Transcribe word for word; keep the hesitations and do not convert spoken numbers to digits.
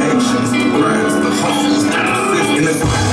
Actions, the crimes, the hustles, the persistence.